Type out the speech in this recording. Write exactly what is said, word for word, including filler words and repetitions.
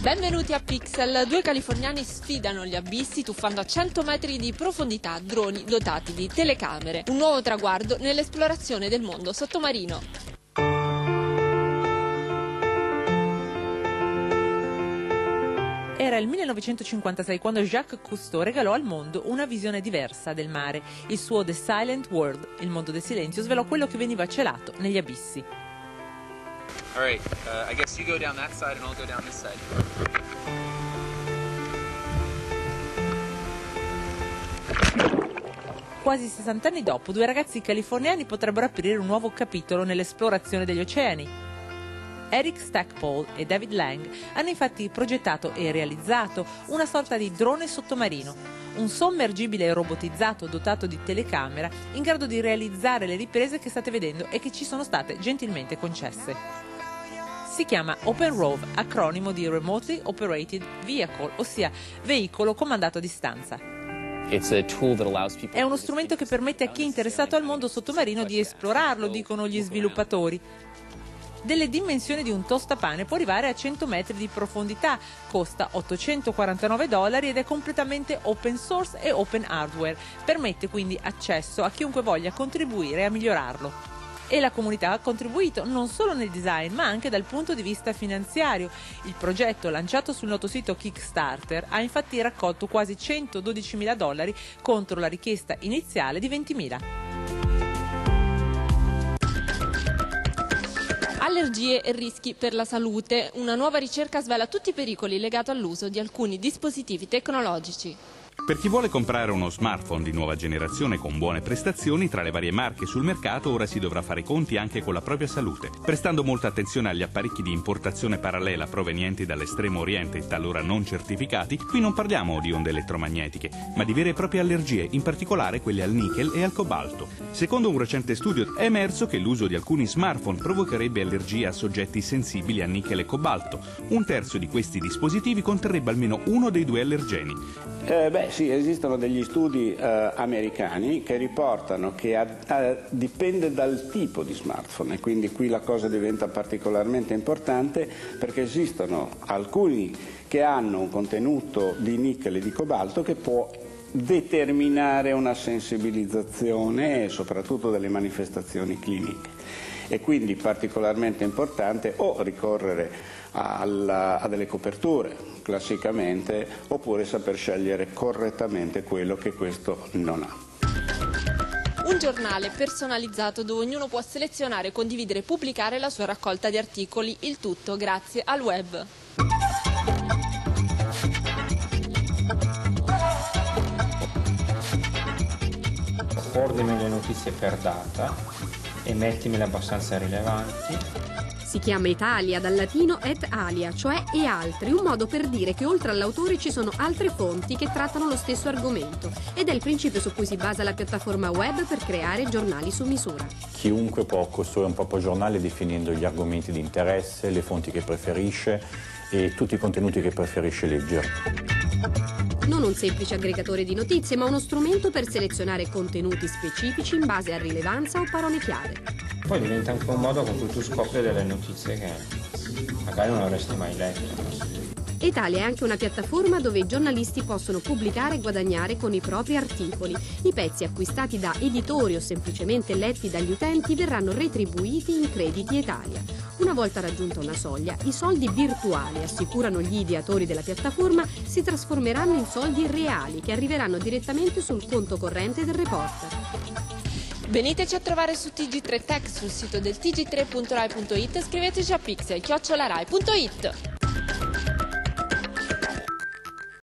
Benvenuti a Pixel, due californiani sfidano gli abissi tuffando a cento metri di profondità droni dotati di telecamere, un nuovo traguardo nell'esplorazione del mondo sottomarino. Era il millenovecentocinquantasei quando Jacques Cousteau regalò al mondo una visione diversa del mare, il suo The Silent World, il mondo del silenzio, svelò quello che veniva celato negli abissi. All right, uh, I guess you go down that side and I'll go down this side. Quasi sessanta anni dopo, due ragazzi californiani potrebbero aprire un nuovo capitolo nell'esplorazione degli oceani. Eric Stackpole e David Lang hanno infatti progettato e realizzato una sorta di drone sottomarino, un sommergibile robotizzato dotato di telecamera in grado di realizzare le riprese che state vedendo e che ci sono state gentilmente concesse. Si chiama OpenROV, acronimo di Remotely Operated Vehicle, ossia veicolo comandato a distanza. È uno strumento che permette a chi è interessato al mondo sottomarino di esplorarlo, dicono gli sviluppatori. Delle dimensioni di un tostapane, può arrivare a cento metri di profondità, costa ottocentoquarantanove dollari ed è completamente open source e open hardware, permette quindi accesso a chiunque voglia contribuire a migliorarlo. E la comunità ha contribuito non solo nel design ma anche dal punto di vista finanziario. Il progetto lanciato sul noto sito Kickstarter ha infatti raccolto quasi centododicimila dollari contro la richiesta iniziale di ventimila. Allergie e rischi per la salute. Una nuova ricerca svela tutti i pericoli legati all'uso di alcuni dispositivi tecnologici. Per chi vuole comprare uno smartphone di nuova generazione con buone prestazioni, tra le varie marche sul mercato ora si dovrà fare i conti anche con la propria salute, prestando molta attenzione agli apparecchi di importazione parallela provenienti dall'estremo oriente e talora non certificati. Qui non parliamo di onde elettromagnetiche, ma di vere e proprie allergie, in particolare quelle al nichel e al cobalto. Secondo un recente studio è emerso che l'uso di alcuni smartphone provocherebbe allergie a soggetti sensibili a nichel e cobalto. Un terzo di questi dispositivi conterrebbe almeno uno dei due allergeni. Eh, beh, sì, esistono degli studi eh, americani che riportano che a, a, dipende dal tipo di smartphone, e quindi qui la cosa diventa particolarmente importante, perché esistono alcuni che hanno un contenuto di nichel e di cobalto che può determinare una sensibilizzazione e soprattutto delle manifestazioni cliniche, e quindi particolarmente importante o ricorrere alla, a delle coperture classicamente, oppure saper scegliere correttamente quello che questo non ha. Un giornale personalizzato dove ognuno può selezionare, condividere e pubblicare la sua raccolta di articoli, il tutto grazie al web. Ordini le notizie per data e mettimele abbastanza rilevanti. Si chiama Etalia, dal latino et alia, cioè e altri, un modo per dire che oltre all'autore ci sono altre fonti che trattano lo stesso argomento, ed è il principio su cui si basa la piattaforma web per creare giornali su misura. Chiunque può costruire un proprio giornale definendo gli argomenti di interesse, le fonti che preferisce e tutti i contenuti che preferisce leggere. Non un semplice aggregatore di notizie, ma uno strumento per selezionare contenuti specifici in base a rilevanza o parole chiave. Poi diventa anche un modo con cui tu scopri delle notizie che magari non avresti mai letto. Etalia è anche una piattaforma dove i giornalisti possono pubblicare e guadagnare con i propri articoli. I pezzi acquistati da editori o semplicemente letti dagli utenti verranno retribuiti in crediti Etalia. Una volta raggiunta una soglia, i soldi virtuali, assicurano gli ideatori della piattaforma, si trasformeranno in soldi reali che arriveranno direttamente sul conto corrente del reporter. Veniteci a trovare su T G tre Tech, sul sito del T G tre punto rai punto it, e scriveteci a pixel chiocciola rai punto it.